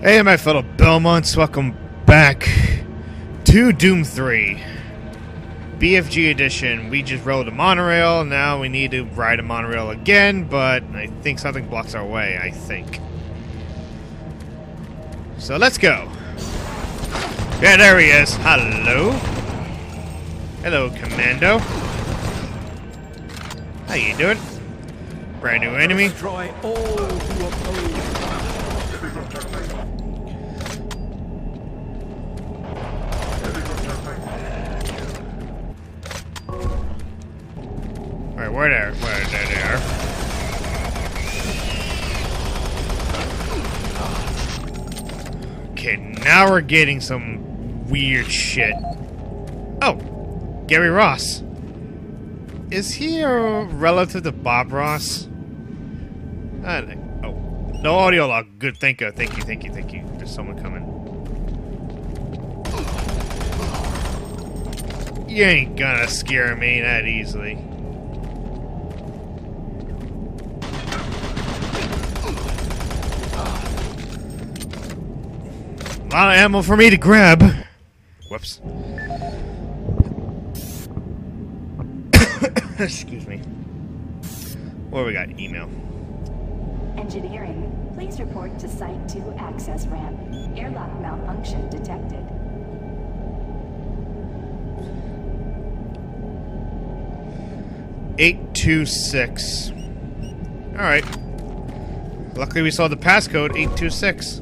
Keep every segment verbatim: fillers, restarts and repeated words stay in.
Hey, my fellow Belmonts, welcome back to Doom three. B F G Edition. We just rode a monorail, now we need to ride a monorail again, but I think something blocks our way, I think. So let's go. Yeah, there he is. Hello. Hello, Commando. How you doing? Brand new enemy. Destroy all who oppose. Alright, where they are, where they are. Okay, now we're getting some weird shit. Oh! Gary Ross. Is he a relative to Bob Ross? I don't know. Oh. No audio log. Good, thank you, thank you, thank you, thank you. There's someone coming. You ain't gonna scare me that easily. A lot of ammo for me to grab. Whoops. Excuse me. What do we got? Email. Engineering, please report to Site two access ramp. Airlock malfunction detected. eight two six. Alright. Luckily we saw the passcode eight two six.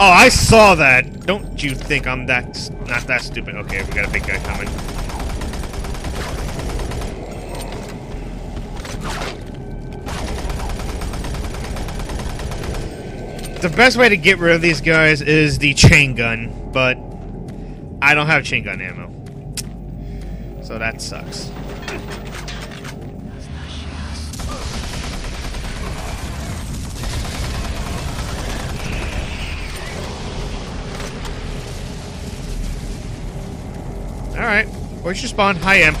Oh, I saw that. Don't you think I'm that not that stupid? Okay, we got a big guy coming. The best way to get rid of these guys is the chain gun, but I don't have chain gun ammo, so that sucks. Alright, where's your spawn? Hi, Em.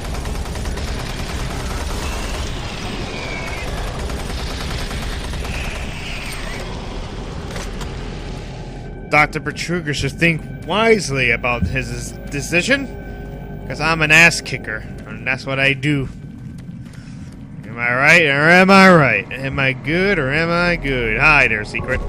Doctor Betruger should think wisely about his decision, because I'm an ass kicker, and that's what I do. Am I right or am I right? Am I good or am I good? Hi there, Secret.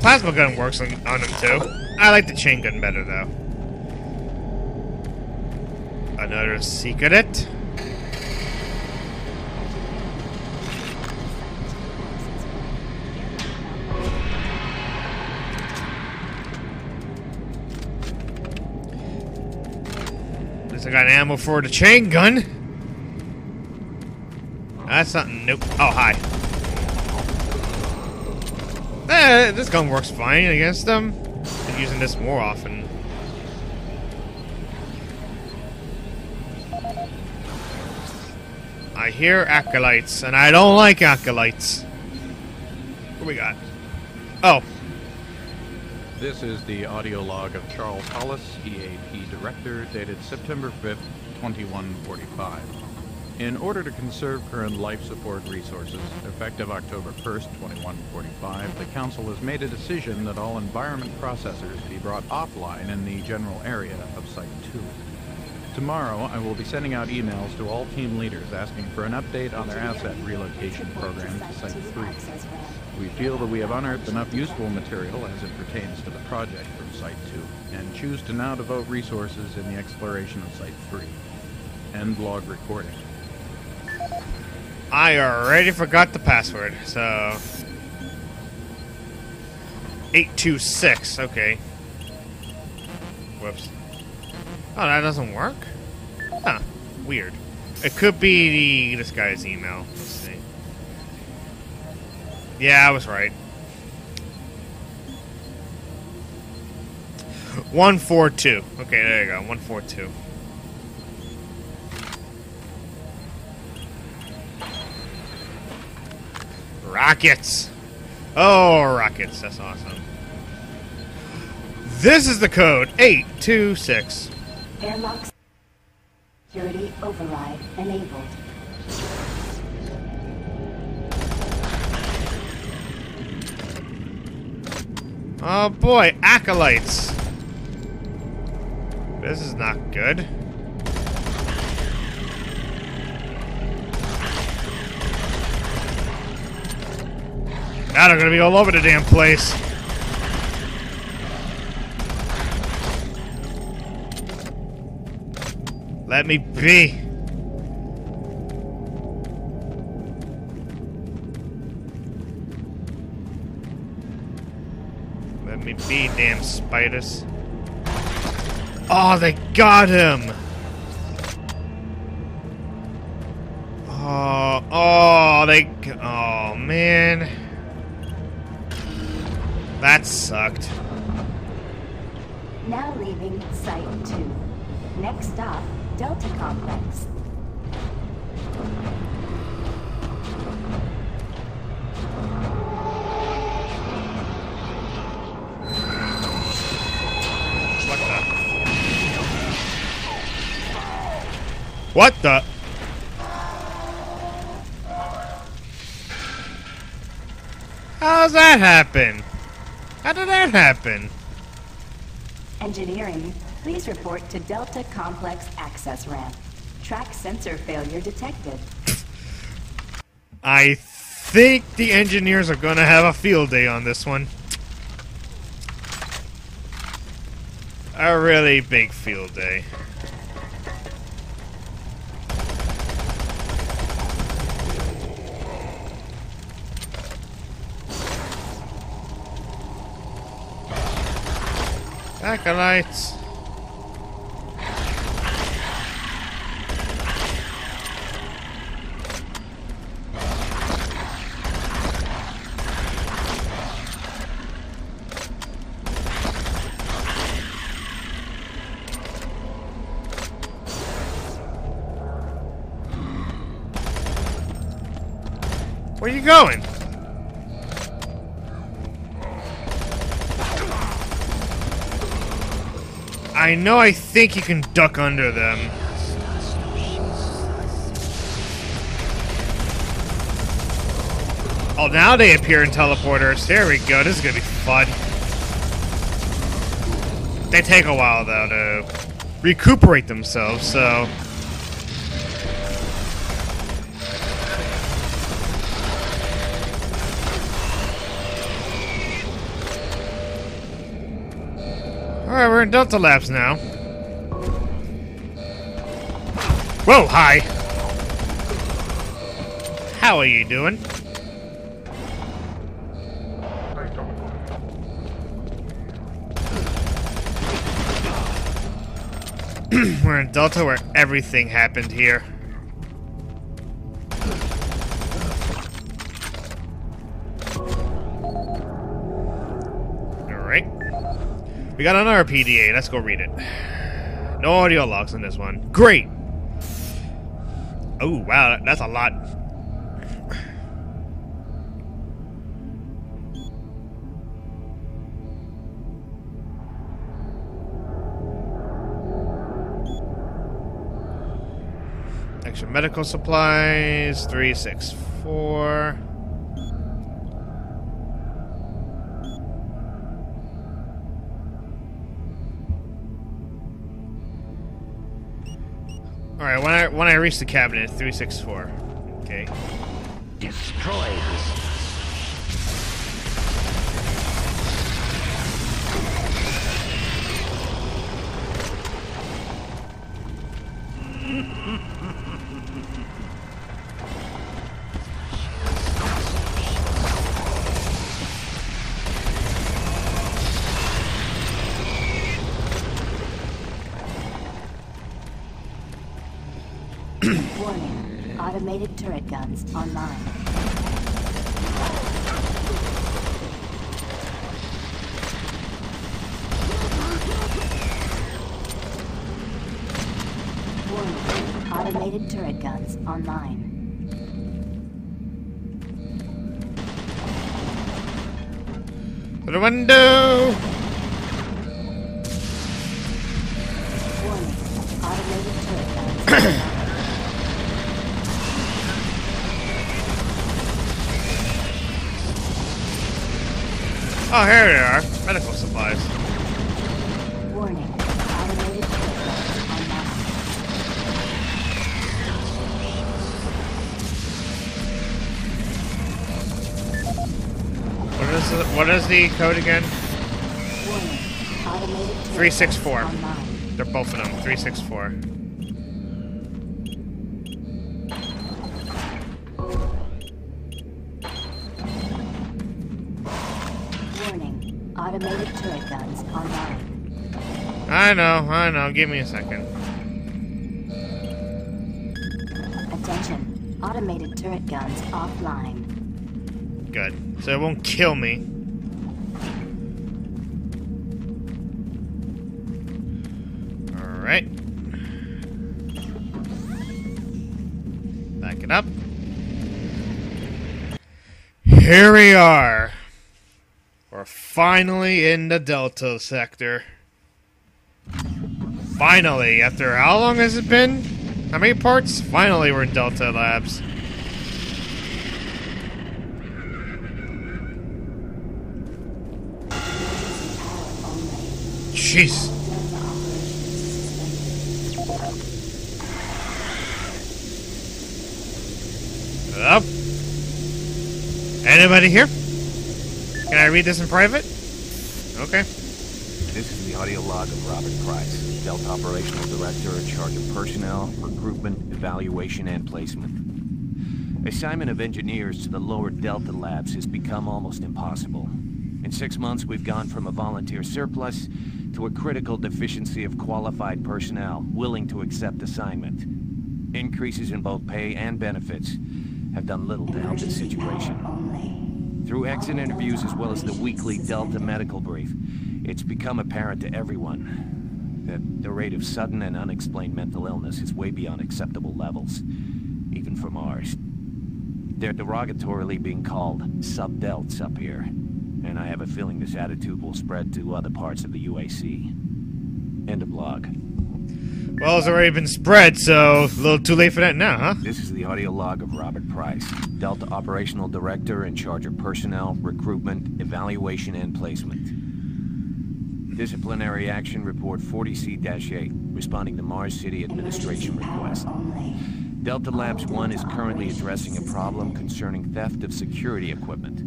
Plasma gun works on, on him too. I like the chain gun better though. Another secret. At least I got ammo for the chain gun. That's something new. Oh, hi. Eh, this gun works fine against them. I'm using this more often. I hear acolytes, and I don't like acolytes. What do we got? Oh. This is the audio log of Charles Hollis, E A P Director, dated September fifth, twenty-one forty-five. In order to conserve current life support resources, effective October first, twenty-one forty-five, the Council has made a decision that all environment processors be brought offline in the general area of Site two. Tomorrow, I will be sending out emails to all team leaders asking for an update on their asset relocation program to Site three. We feel that we have unearthed enough useful material as it pertains to the project from Site two, and choose to now devote resources in the exploration of Site three. End log recording. I already forgot the password, so... eight two six, okay. Whoops. Oh, that doesn't work? Huh, weird. It could be the, this guy's email. Let's see. Yeah, I was right. one four two. Okay, there you go. one four two. Rockets. Oh, rockets. That's awesome. This is the code eight two six. Airlock security override enabled. Oh boy, acolytes. This is not good. Now they're gonna be all over the damn place. Let me be. Let me be, damn spiders. Oh, they got him! Oh, oh, they... Oh, man. That sucked. Now leaving Site two. Next stop, Delta Complex. What the? How's that happen? How did that happen? Engineering, please report to Delta Complex access ramp. Track sensor failure detected. I think the engineers are gonna have a field day on this one. A really big field day. Acolytes. Where are you going? I know I think you can duck under them. Oh, now they appear in teleporters. There we go. This is going to be fun. They take a while, though, to recuperate themselves, so... Alright, we're in Delta Labs now. Whoa, hi! How are you doing? We're in Delta where everything happened here. We got another P D A. Let's go read it. No audio logs on this one. Great! Oh, wow. That's a lot. Extra medical supplies. three six four. Alright, when I when I reach the cabinet, three six four. Okay. Destroy this. Automated turret guns online. automated turret guns online. To the window! Warning, automated turret guns. Oh, here we are. Medical supplies. Warning. What is the code again? three six four. They're both of them. three six four. Warning. Automated turret guns online. I know, I know. Give me a second. Attention. Automated turret guns offline. Good. So it won't kill me. Up. Here we are. We're finally in the Delta sector. Finally, after how long has it been? How many parts? Finally, we're in Delta Labs. Jeez. Up. Anybody here? Can I read this in private? Okay. This is the audio log of Robert Price, Delta Operational Director in charge of personnel, recruitment, evaluation, and placement. Assignment of engineers to the lower Delta labs has become almost impossible. In six months, we've gone from a volunteer surplus to a critical deficiency of qualified personnel willing to accept assignment. Increases in both pay and benefits have done little to help the situation. Through exit interviews as well as the weekly Delta medical brief, it's become apparent to everyone that the rate of sudden and unexplained mental illness is way beyond acceptable levels, even from ours. They're derogatorily being called sub-delts up here, and I have a feeling this attitude will spread to other parts of the U A C. End of log. Well, it's already been spread, so a little too late for that now, huh? This is the audio log of Robert Price, Delta Operational Director in charge of personnel, recruitment, evaluation, and placement. Disciplinary Action Report forty C eight, responding to Mars City Administration request. Delta Labs one is currently addressing a problem concerning theft of security equipment.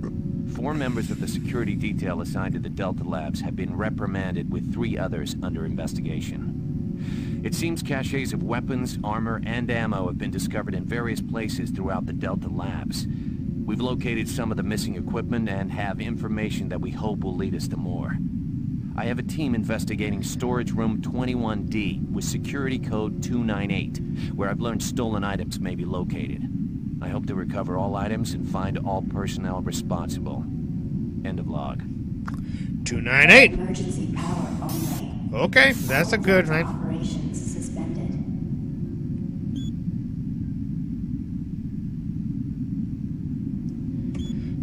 Four members of the security detail assigned to the Delta Labs have been reprimanded with three others under investigation. It seems caches of weapons, armor, and ammo have been discovered in various places throughout the Delta Labs. We've located some of the missing equipment and have information that we hope will lead us to more. I have a team investigating storage room twenty-one D with security code two nine eight, where I've learned stolen items may be located. I hope to recover all items and find all personnel responsible. End of log. two nine eight! Emergency power only. Okay, that's a good one. Operations suspended.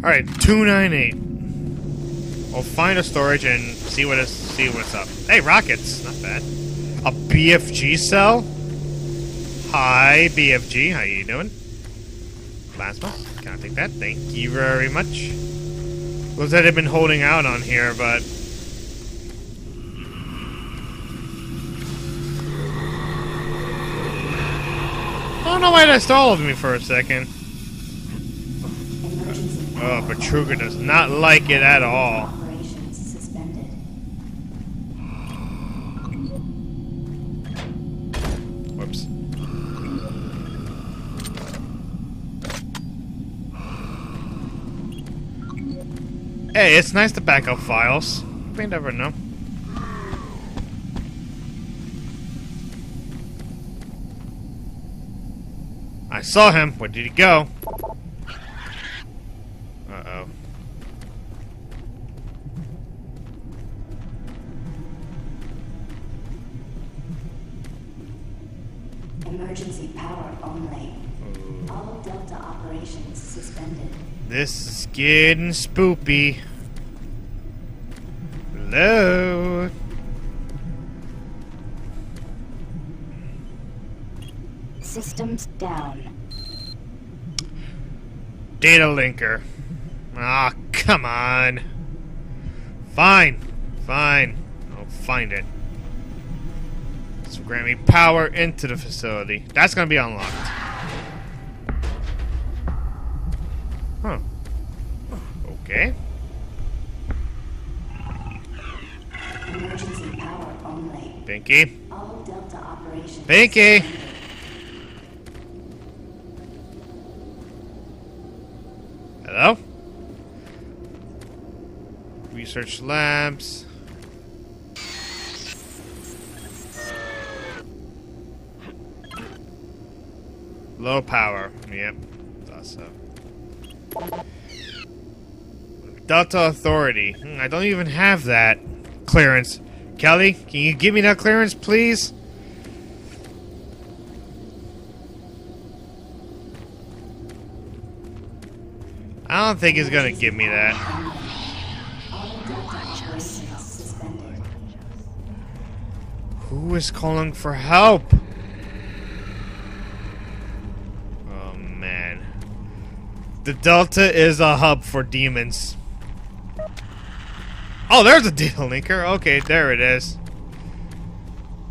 All right, two nine eight. We'll find a storage and see what is see what's up. Hey, rockets, not bad. A B F G cell. Hi, B F G. How you doing? Plasma. Can I take that? Thank you very much. Looks like they've been holding out on here, but. I don't know why that stalled me for a second. Oh, Betruger does not like it at all. Whoops. Hey, it's nice to back up files. We never know. I saw him. Where did he go? Uh-oh. emergency power only. All Delta operations suspended. This is getting spoopy. Hello? Systems down. Data linker. Ah, oh, come on. Fine. Fine. I'll find it. So grant me power into the facility. That's gonna be unlocked. Huh. Okay. Emergency power only. Pinky. All Delta operations. Pinky. Hello? Research labs. Low power. Yep. Thought so. Delta Authority. I don't even have that clearance. Kelly, can you give me that clearance, please? I don't think he's gonna give me that. Who is calling for help? Oh man. The Delta is a hub for demons. Oh, there's a data linker. Okay, there it is.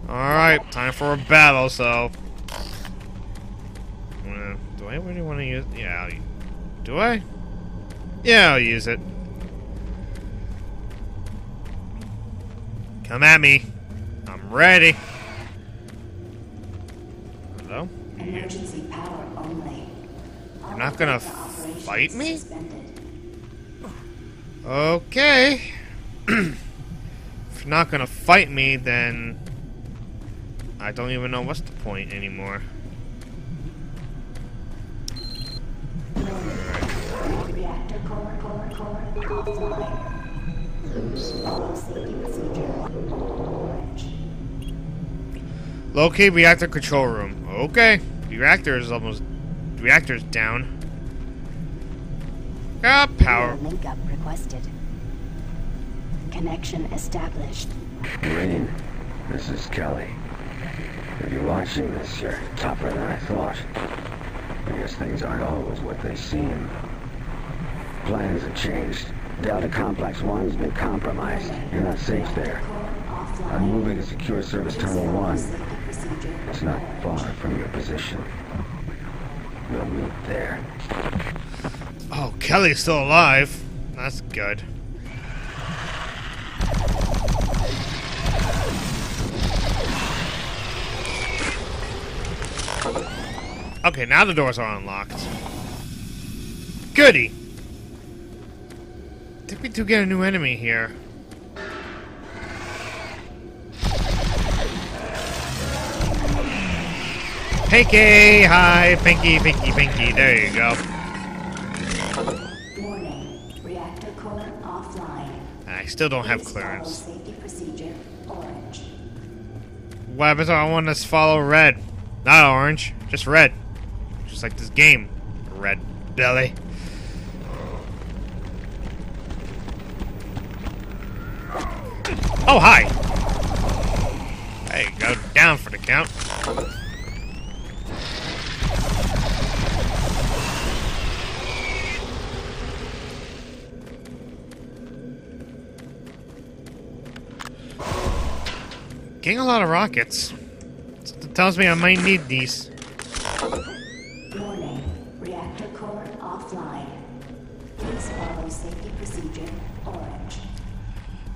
Alright, time for a battle, so. Do I really want to use. Yeah, I'll use. Do I? Yeah, I'll use it. Come at me. I'm ready. Hello? Emergency power only. You're not gonna fight me? Okay. If you're not gonna fight me, then I don't even know what's the point anymore. Locate reactor control room. Okay. The reactor is almost. The reactor is down. Ah, power. Link up requested. Connection established. Green, this is Kelly. If you're watching this, you're tougher than I thought. I guess things aren't always what they seem. Plans have changed. Delta Complex One's been compromised. You're not safe there. I'm moving to secure service tunnel one. It's not far from your position. We'll meet there. Oh, Kelly's still alive. That's good. Okay, now the doors are unlocked. Goody! I think we do get a new enemy here. Pinky! Hi! Pinky, Pinky, Pinky. There you go. Warning. Reactor core offline. I still don't have clearance. Safety procedure, orange. Weapons, I want us to follow red. Not orange. Just red. Just like this game. Red belly. Oh, hi! There you go, down for the count. Getting a lot of rockets. Something tells me I might need these. Warning, reactor core offline. Please follow safety procedure, orange.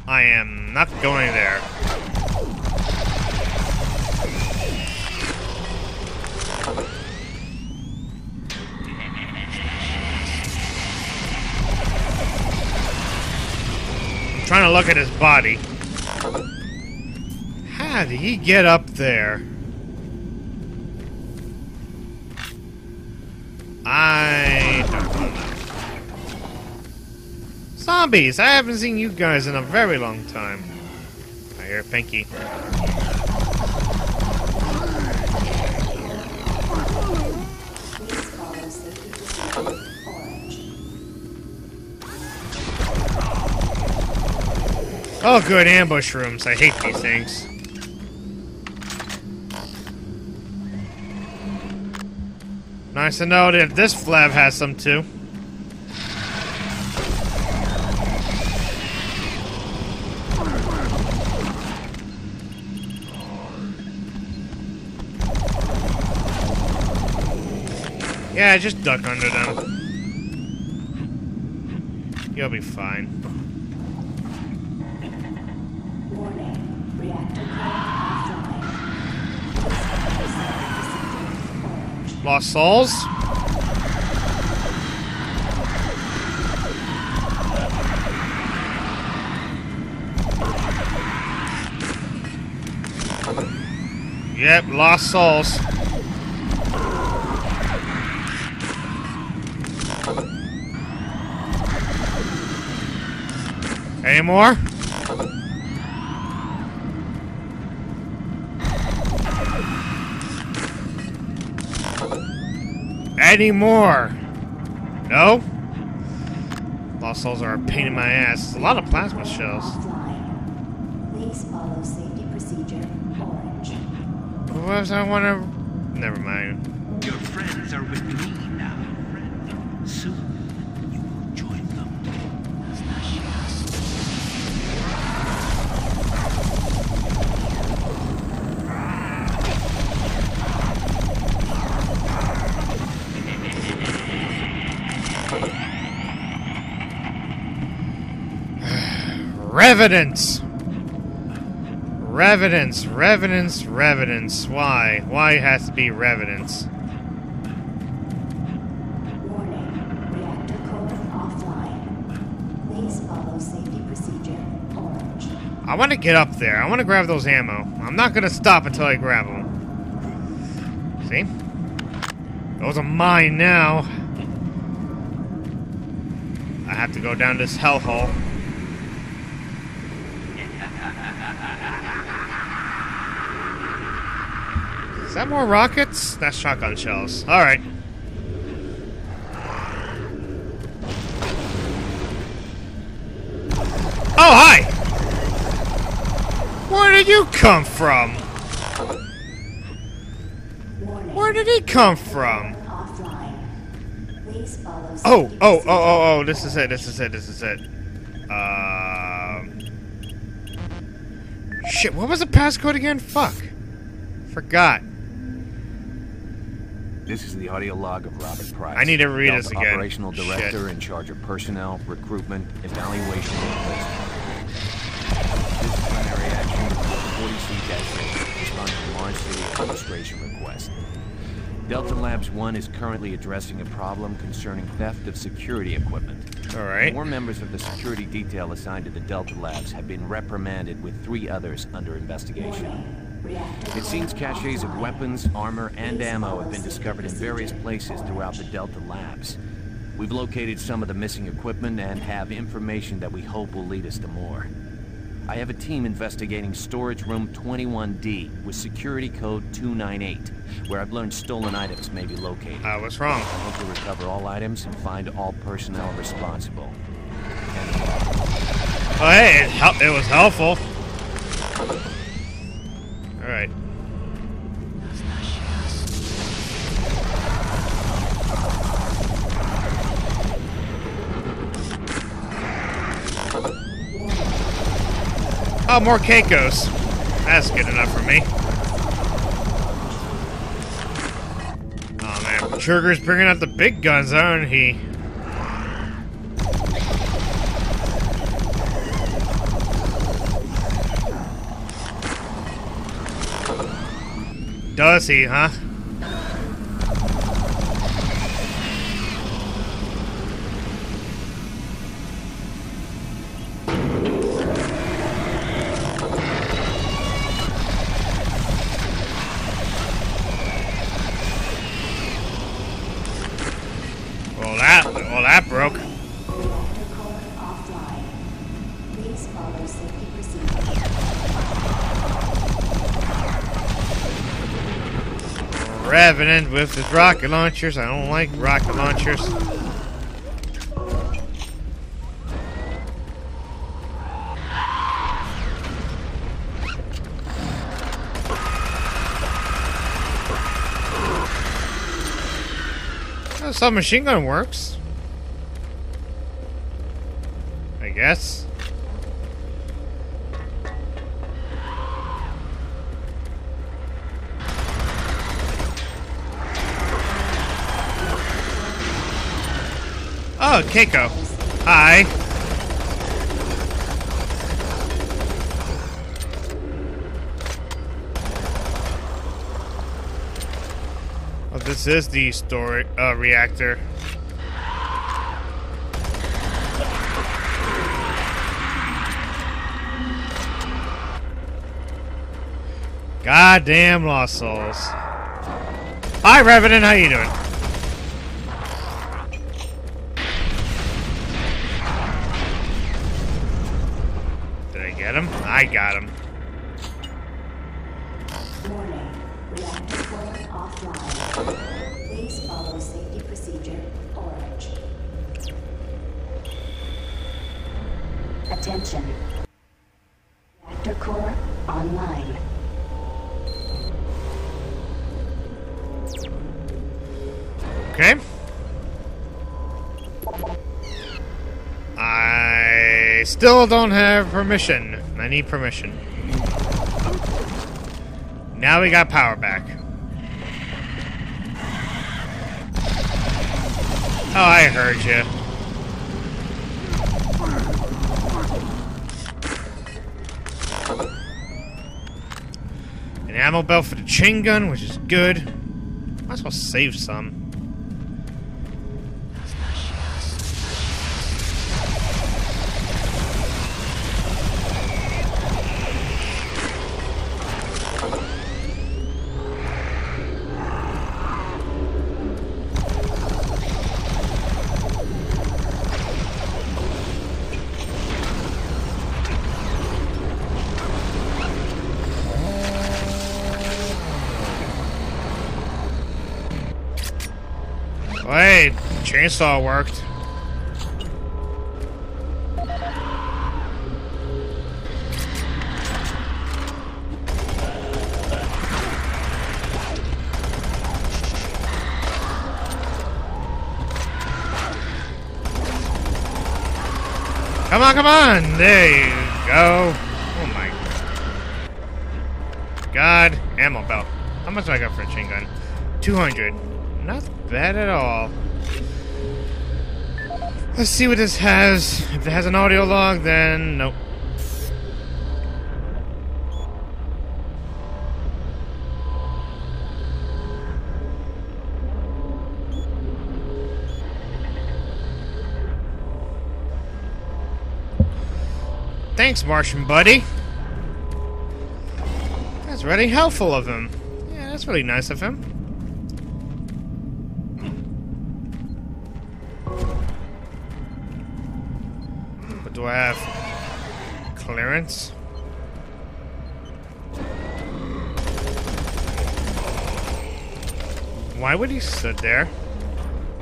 I am not going there. I'm trying to look at his body. How did he get up there? I don't know. Zombies! I haven't seen you guys in a very long time. I hear Pinky. Oh, good ambush rooms. I hate these things. Nice to know that this flab has some too. Yeah, just duck under them. You'll be fine. Warning. Reactor craft. Lost souls? Yep, lost souls. Any more? Any more? No? Lost souls are a pain in my ass. There's a lot of plasma shells. Please follow safety procedure, Orange. What was I wanna... Never mind. Your friends are with me now. Soon. Revenants! Revenants, Revenants, Revenants. Why? Why it has to be Revenants? Warning. Reactor core offline. Please follow safety procedure, Orange. I want to get up there. I want to grab those ammo. I'm not going to stop until I grab them. See? Those are mine now. I have to go down this hellhole. Is that more rockets? That's shotgun shells. Alright. Oh, hi! Where did you come from? Where did he come from? Oh, oh, oh, oh, oh, this is it, this is it, this is it. Um... Shit, what was the passcode again? Fuck. Forgot. This is the audio log of Robert Price. I need to read this again. Operational director Shit. in charge of personnel, recruitment, evaluation, and placement. Disciplinary action report forty C dash six responding to Lawrence City administration request. Delta Labs one is currently addressing a problem concerning theft of security equipment. All right. Four members of the security detail assigned to the Delta Labs have been reprimanded with three others under investigation. It seems caches of weapons, armor, and ammo have been discovered in various places throughout the Delta Labs. We've located some of the missing equipment and have information that we hope will lead us to more. I have a team investigating storage room twenty-one D with security code two nine eight, where I've learned stolen items may be located. Uh, what's wrong? I hope to recover all items and find all personnel responsible. Oh, hey, it, helped. It was helpful. Alright. Oh, more Keikos. That's good enough for me. Oh man, Betruger's bringing out the big guns, aren't he? Does he, huh? Well, that, well, that broke. Revenant with his rocket launchers. I don't like rocket launchers. That's how machine gun works. I guess. Oh, Keiko. Hi. Oh, this is the story uh, reactor. Goddamn lost souls. Hi, Revenant. How you doing? Get him? I got him. Warning. Reactor core offline. Please follow safety procedure orange. Attention. Reactor core online. Okay. I still don't have permission. I need permission. Now we got power back. Oh, I heard you. An ammo belt for the chain gun, which is good. Might as well save some. Wait, chainsaw worked. Come on, come on! There you go. Oh my god. God, ammo belt. How much do I got for a chain gun? two hundred. Not bad at all. Let's see what this has. If it has an audio log, then nope. Thanks, Martian buddy. That's really helpful of him. Yeah, that's really nice of him. Do I have clearance? Why would he sit there?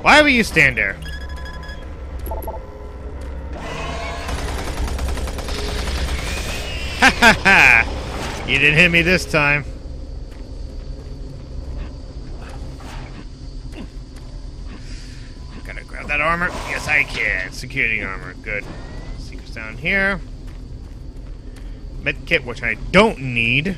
Why would you stand there? Ha ha ha! You didn't hit me this time. Gotta grab that armor. Yes, I can. Security armor. Good. Down here. Med kit, which I don't need.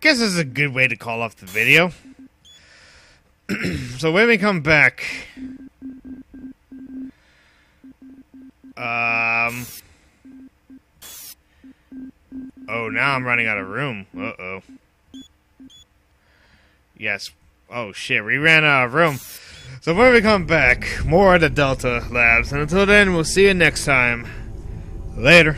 Guess this is a good way to call off the video. So when we come back, um, oh, now I'm running out of room. Uh oh. Yes. Oh shit, we ran out of room. So when we come back, more of the Delta Labs, and until then, we'll see you next time. Later.